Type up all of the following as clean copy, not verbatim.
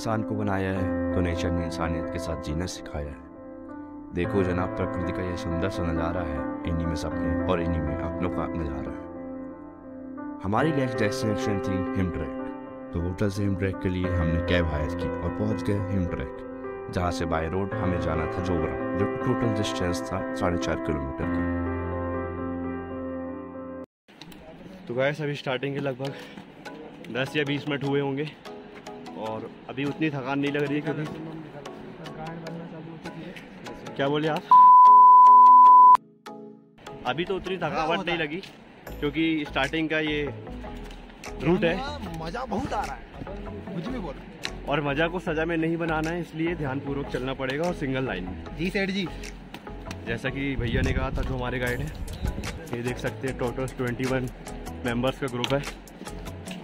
इंसान को बनाया है तो नेचर ने इंसानियत के साथ जीना सिखाया है। देखो जनाब, प्रकृति का यह सुंदर सा नज़ारा है, इन्हीं में सपने और इन्हीं में अपनों का नज़ारा है। हमारी नेक्स्ट डेस्टिनेशन थी हिमट्रैक, तो होटल से हिमट्रैक के लिए हमने कैब हायर की और पहुंच गए हिमट्रैक, जहां से बाय रोड हमें जाना था ज्वारा, जो टोटल डिस्टेंस था 4.5 किलोमीटर का। तो गाइस अभी स्टार्टिंग के लगभग 10 या 20 मिनट हुए होंगे और अभी उतनी थकान नहीं लग रही है क्योंकि क्या बोले आप, अभी तो उतनी थकावट नहीं लगी क्योंकि स्टार्टिंग का ये रूट है। मजा बहुत आ रहा है, मुझे भी बोलो। और मजा को सजा में नहीं बनाना है, इसलिए ध्यानपूर्वक चलना पड़ेगा और सिंगल लाइन में। जी सेठ जी, जैसा कि भैया ने कहा था जो हमारे गाइड है, ये देख सकते हैं टोटल 21 मेंबर्स का ग्रुप है,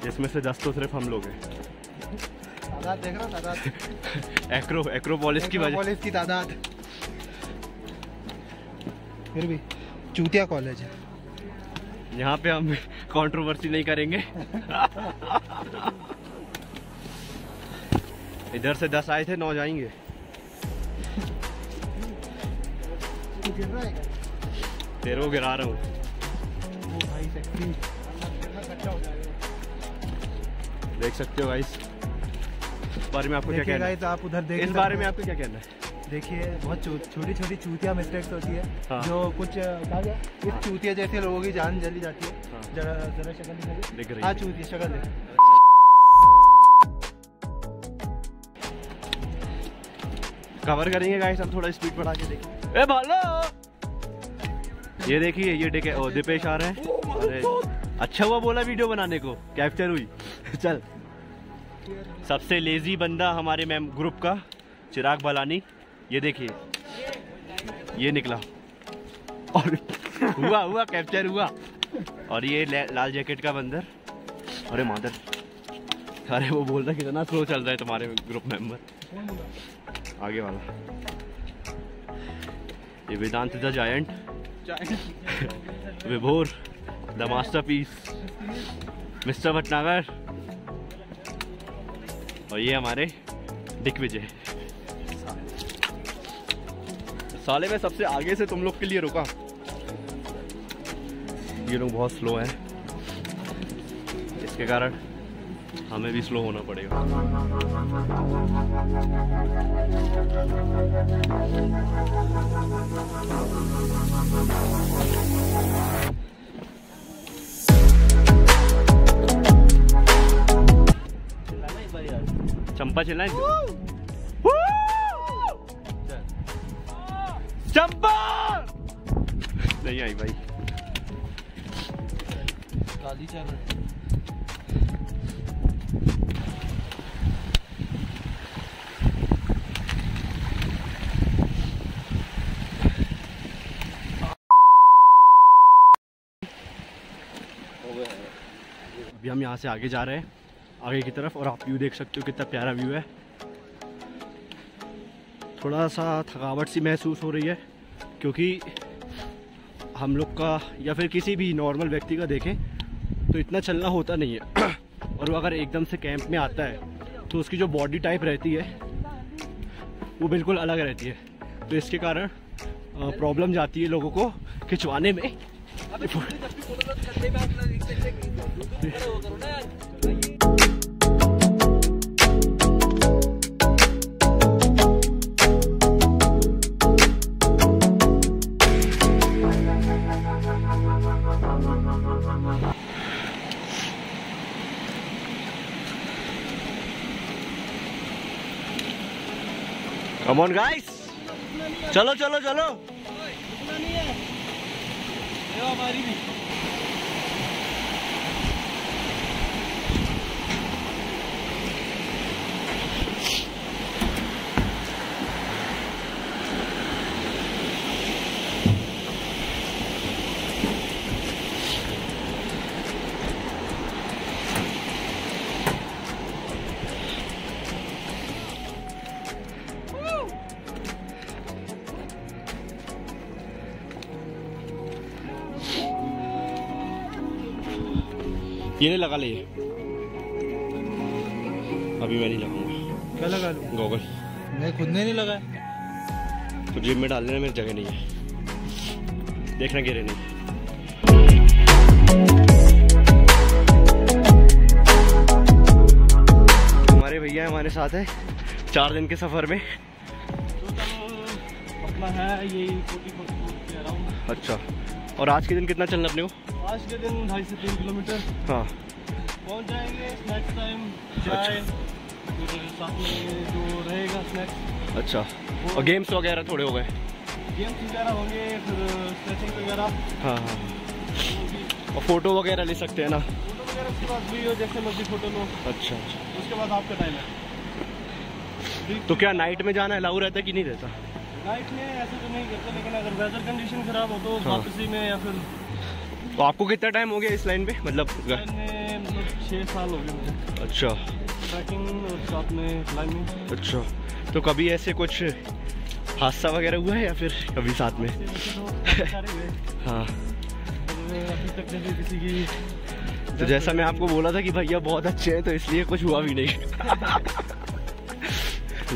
जिसमें से 10 तो सिर्फ हम लोग हैं। देख रहा एक्रोपोलिस की तादाद, फिर भी चूतिया कॉलेज है। यहाँ पे हम कंट्रोवर्सी नहीं करेंगे। इधर से 10 आए थे, 9 जाएंगे। तेरे को गिरा रहा हूँ, देख सकते हो गाइस। बारे में आपको क्या कहना है? आप उधर देख, इस बारे में आपको क्या कहना है? देखिए, बहुत छोटी छोटी चूतिया मिस्टेक्स होती है। हाँ। जो कुछ इस चूतिया जैसे लोगों की जान जली जाती है। हाँ। जरा शक्ल दिख रही है। चूतिया शक्ल देख। कवर करेंगे गाइस, हम थोड़ा स्पीड बढ़ा के देखें। ए भालो, ये देखिए ये दीपेश आ रहे हैं। अरे अच्छा हुआ बोला, वीडियो बनाने को कैप्चर हुई। चल, सबसे लेजी बंदा हमारे मैम ग्रुप का चिराग बलानी, ये देखिए ये निकला और हुआ कैप्चर हुआ। और ये लाल जैकेट का बंदर, अरे मादर, अरे वो बोल रहा है कितना स्लो चल रहा है तुम्हारे ग्रुप मेंबर। आगे वाला ये Vedant the giant, Vibhor the masterpiece, mister Bhatnagar, और ये हमारे दिग्विजय। साले में सबसे आगे से तुम लोग के लिए रुका। ये लोग बहुत स्लो हैं, इसके कारण हमें भी स्लो होना पड़ेगा। चंपा चिल्लाए, चंपा नहीं आई भाई। काली चाय अभी हम यहाँ से आगे जा रहे हैं, आगे की तरफ, और आप व्यू देख सकते हो कितना प्यारा व्यू है। थोड़ा सा थकावट सी महसूस हो रही है क्योंकि हम लोग का या फिर किसी भी नॉर्मल व्यक्ति का देखें तो इतना चलना होता नहीं है, और वो अगर एकदम से कैंप में आता है तो उसकी जो बॉडी टाइप रहती है वो बिल्कुल अलग रहती है, तो इसके कारण प्रॉब्लम जाती है लोगों को खिंचवाने में। Come on guys, चलो चलो चलो, रुकना नहीं है। ये हमारी भी। ये लगा ले, अभी मैं नहीं लगाऊंगा। क्या लगा लूँ? गॉगल मैं खुद ने नहीं लगाया तो जिम में डालने में मेरी जगह नहीं है, देखना गिरे नहीं। हमारे भैया हमारे साथ है 4 दिन के सफर में। अपना है ये 40 अच्छा। और आज के दिन कितना चलना अपने को? आज के दिन 2.5 से 3 किलोमीटर। हाँ पहुँच जाएंगे। स्नैक्स टाइम चाय साथ में जो रहेगा स्नैक्स। अच्छा और गेम्स वगैरह थोड़े हो गए? गेम्स वगैरह होंगे फिर स्ट्रेचिंग वगैरह। हाँ हाँ और फोटो वगैरह ले सकते हैं ना? फोटो वगैरह उसके बाद वीडियो जैसे मर्जी फोटो लो। अच्छा अच्छा उसके बाद आपका टाइम है। तो क्या नाइट में जाना अलाउ रहता है कि नहीं रहता? नाइट में ऐसे तो नहीं करते लेकिन अगर वेदर कंडीशन खराब हो तो वापसी में या फिर। तो आपको कितना टाइम हो गया इस लाइन पे? मतलब 6 साल हो गए। अच्छा ट्रैकिंग और साथ में क्लाइंबिंग। अच्छा तो कभी ऐसे कुछ हादसा वगैरह हुआ है या फिर कभी साथ में? हाँ अभी तक नहीं किसी की। तो जैसा मैं आपको बोला था कि भैया बहुत अच्छे हैं तो इसलिए कुछ हुआ भी नहीं।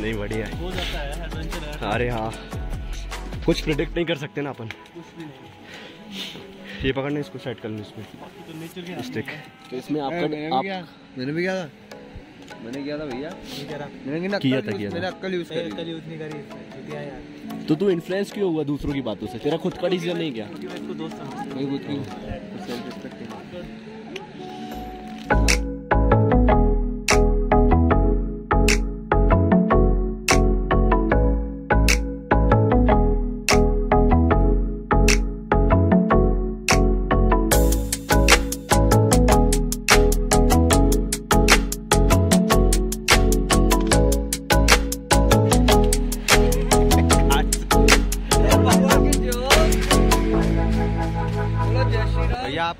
नहीं बढ़िया हो जाता है एडवेंचर है। अरे हाँ कुछ प्रेडिक्ट नहीं कर सकते ना अपन। ये पकड़ने इसको सेट करने इसमें स्टिक। तो इसमें आपका मैंने भी किया था। मैंने किया था भैया मैंने किया था। अक्कल यूज़ नहीं करी। तो तू इन्फ्लुएंस क्यों हुआ दूसरों की बातों से? तेरा खुद का डिसीजन नहीं क्या?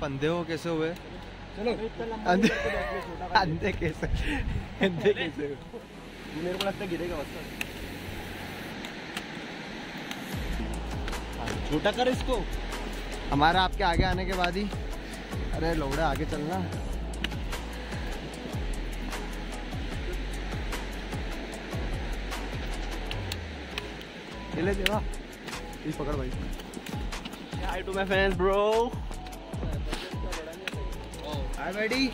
अंधे हो कैसे हुए? चलो अंधे कैसे मेरे को लगता है गिरेगा बस। छोटा कर इसको। हमारा आपके आगे आने के बाद ही। अरे लोड़ा आगे चलना। ले देवा प्लीज पकड़ भाई। Hi to my fans bro. Hi Bedi.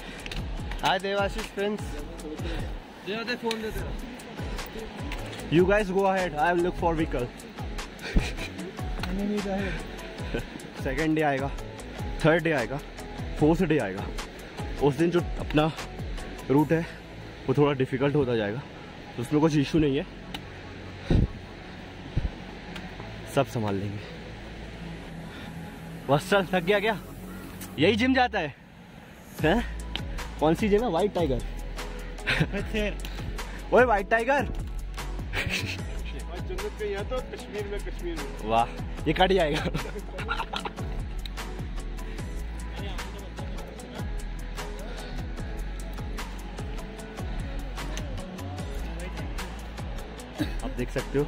Hi Devasis friends. दे फोन दे तेरा। You guys go ahead I will look for vehicle. Second day आएगा, थर्ड डे आएगा, फोर्थ डे आएगा। उस दिन जो अपना रूट है वो थोड़ा डिफिकल्ट होता जाएगा, उसमें कुछ इशू नहीं है, सब संभाल लेंगे। वत्सल थक गया क्या? यही जिम जाता है? हैं? कौन सी जिम है? White tiger. ओए वाइट टाइगर तो कश्मीर में। वाह ये कट जाएगा। आप देख सकते हो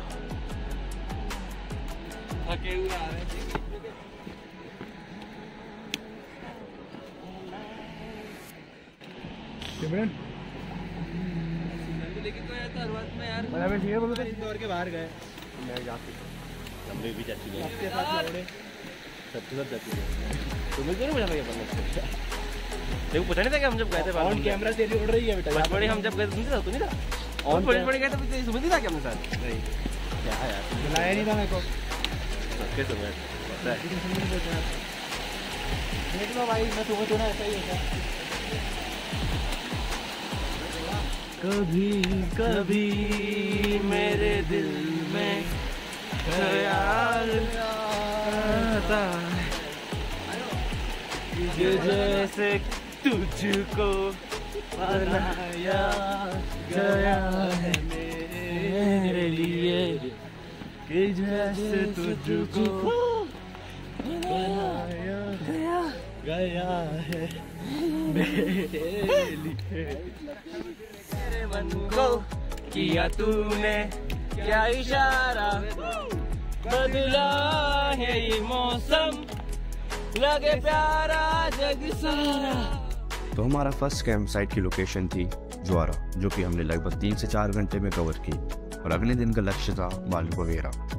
थके हुए आ रहे हैं। इंदौर के बाहर गए भी जाती है देखो पता नहीं था कि हम जब गए थे ऑन कैमरा तेरी उड़ रही है बेटा। बड़े हम जब गए थे तू नहीं था ऑन बड़े बड़े गए थे सुबह नहीं था क्या हमने साथ? नहीं क्या यार बुलाया नहीं था मेरे को। देख लो भाई मैं सुबह थोड़ा ऐसा ही होता। कभी कभी मेरे दिल में ख्याल आता है जैसे तुझको बनाया गया है मेरे लिए कि जैसे तुझको बनाया गया है मेरे लिए। मन को किया तूने क्या इशारा बदला है ये मौसम लगे प्यारा जग सारा। तो हमारा फर्स्ट कैंप साइट की लोकेशन थी ज्वारा, जो कि हमने लगभग 3 से 4 घंटे में कवर की, और अगले दिन का लक्ष्य था मालपुआ।